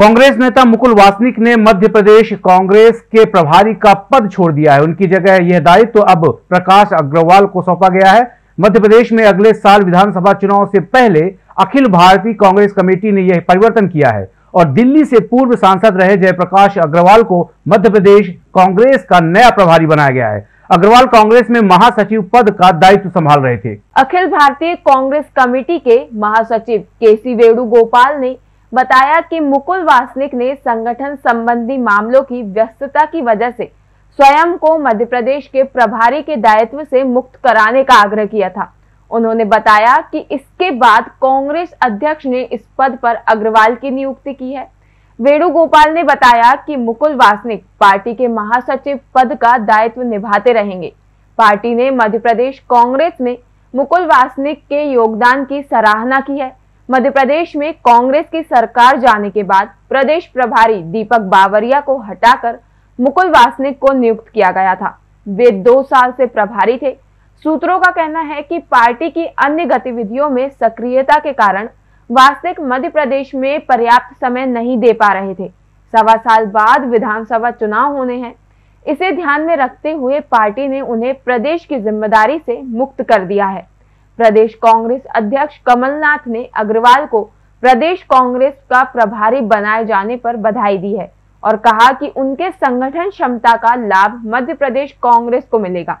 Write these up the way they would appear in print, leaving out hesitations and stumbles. कांग्रेस नेता मुकुल वासनिक ने मध्य प्रदेश कांग्रेस के प्रभारी का पद छोड़ दिया है। उनकी जगह यह दायित्व अब प्रकाश अग्रवाल को सौंपा गया है। मध्य प्रदेश में अगले साल विधानसभा चुनाव से पहले अखिल भारतीय कांग्रेस कमेटी ने यह परिवर्तन किया है और दिल्ली से पूर्व सांसद रहे जयप्रकाश अग्रवाल को मध्य प्रदेश कांग्रेस का नया प्रभारी बनाया गया है। अग्रवाल कांग्रेस में महासचिव पद का दायित्व संभाल रहे थे। अखिल भारतीय कांग्रेस कमेटी के महासचिव के सी वेणुगोपाल ने बताया कि मुकुल वासनिक ने संगठन संबंधी मामलों की व्यस्तता की वजह से स्वयं को मध्य प्रदेश के प्रभारी के दायित्व से मुक्त कराने का आग्रह किया था। उन्होंने बताया कि इसके बाद कांग्रेस अध्यक्ष ने इस पद पर अग्रवाल की नियुक्ति की है। वेणुगोपाल ने बताया कि मुकुल वासनिक पार्टी के महासचिव पद का दायित्व निभाते रहेंगे। पार्टी ने मध्य प्रदेश कांग्रेस में मुकुल वासनिक के योगदान की सराहना की है। मध्य प्रदेश में कांग्रेस की सरकार जाने के बाद प्रदेश प्रभारी दीपक बावरिया को हटाकर मुकुल वासनिक को नियुक्त किया गया था। वे 2 साल से प्रभारी थे। सूत्रों का कहना है कि पार्टी की अन्य गतिविधियों में सक्रियता के कारण वासनिक मध्य प्रदेश में पर्याप्त समय नहीं दे पा रहे थे। 1.25 साल बाद विधानसभा चुनाव होने हैं। इसे ध्यान में रखते हुए पार्टी ने उन्हें प्रदेश की जिम्मेदारी से मुक्त कर दिया है। प्रदेश कांग्रेस अध्यक्ष कमलनाथ ने अग्रवाल को प्रदेश कांग्रेस का प्रभारी बनाए जाने पर बधाई दी है और कहा कि उनके संगठन क्षमता का लाभ मध्य प्रदेश कांग्रेस को मिलेगा।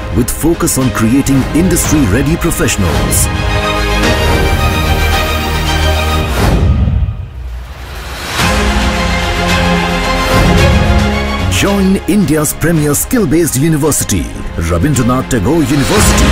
with focus on creating industry-ready professionals. Join India's premier skill-based university, Rabindranath Tagore University.